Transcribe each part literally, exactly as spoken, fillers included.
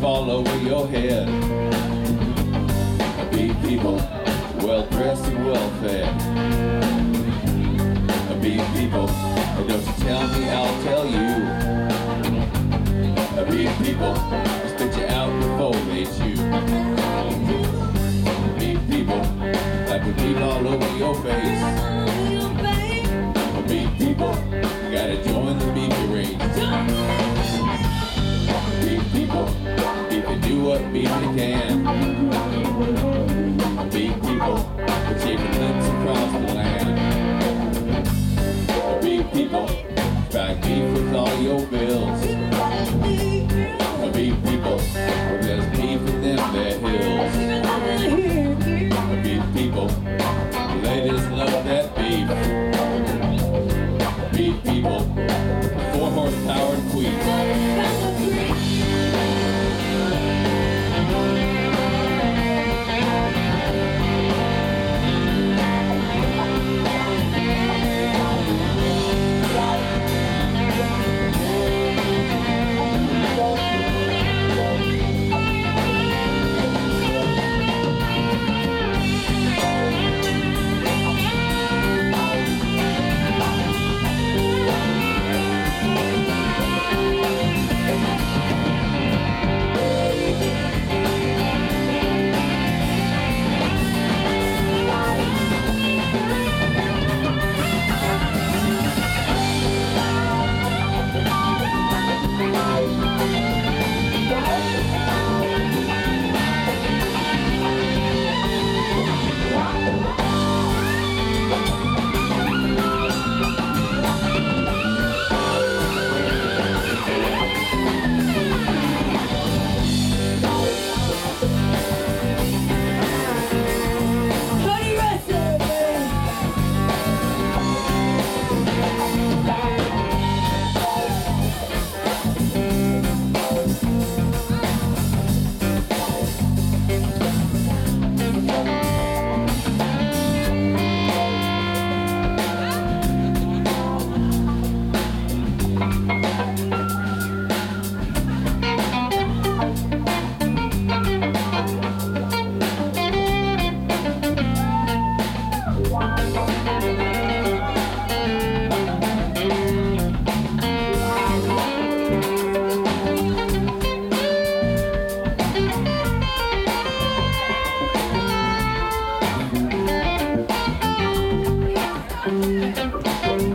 leap all over your head. Be people, well dressed and well fed. Be people, and don't you tell me, I'll tell you. Be people, spit you out before they chew. Be people, like we leap all over your face. Be people, gotta join the beat race. Do what beat you can. Beat people, but you can lips across the land. Beat people, back beef with all your bills. Beat people, well there's beef in them their hills. Beat people, they just love that beef. Beat people, four horsepower and queens. Thank you.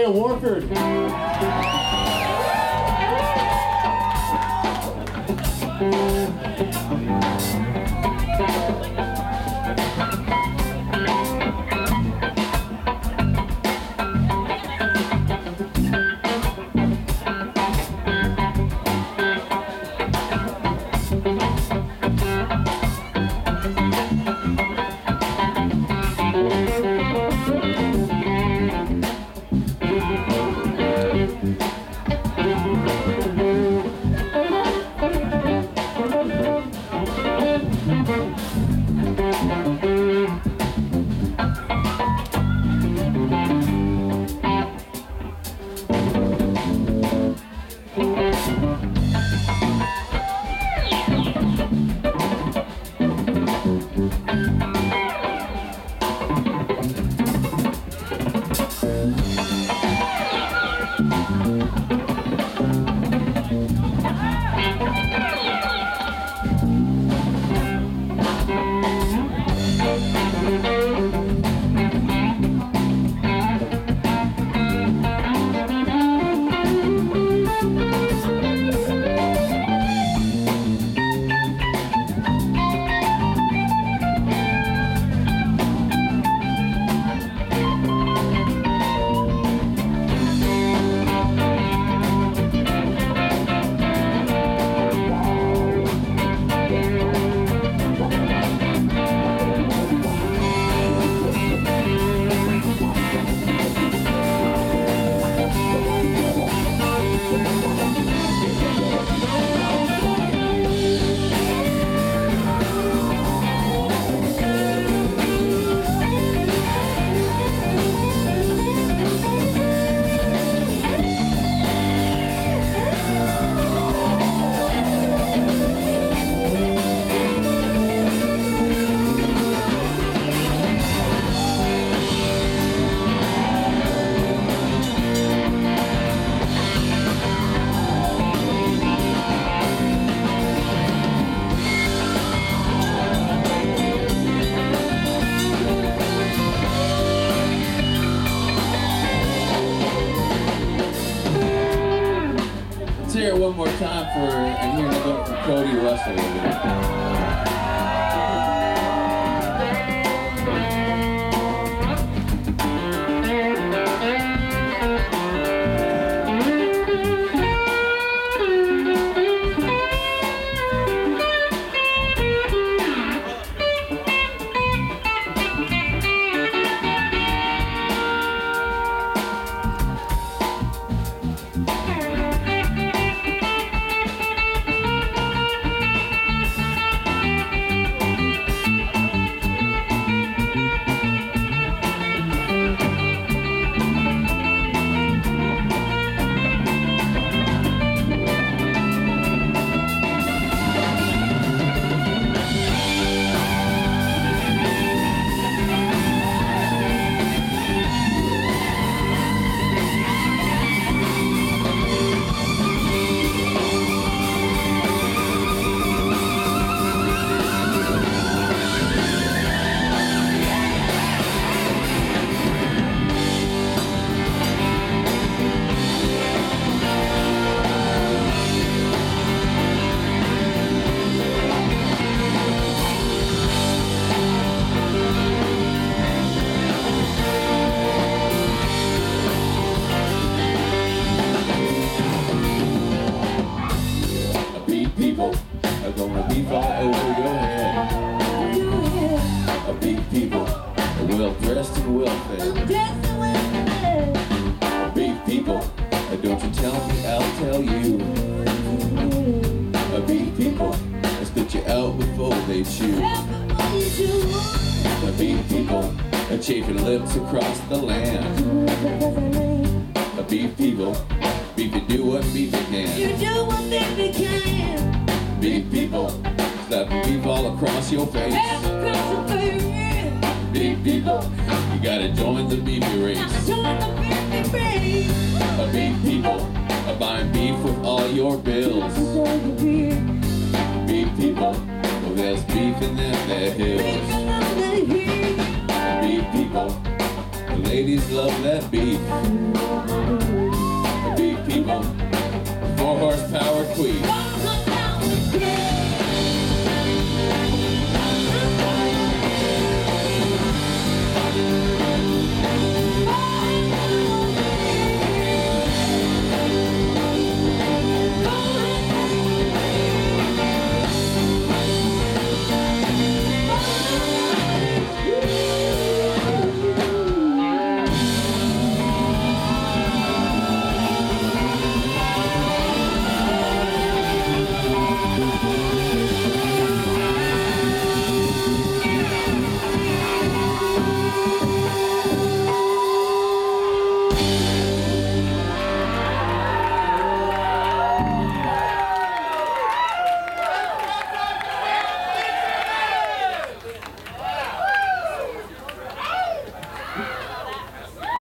Isaiah Warford. One more time for and hearing a little from Cody Russell. Ladies love that beat. horsepower queen.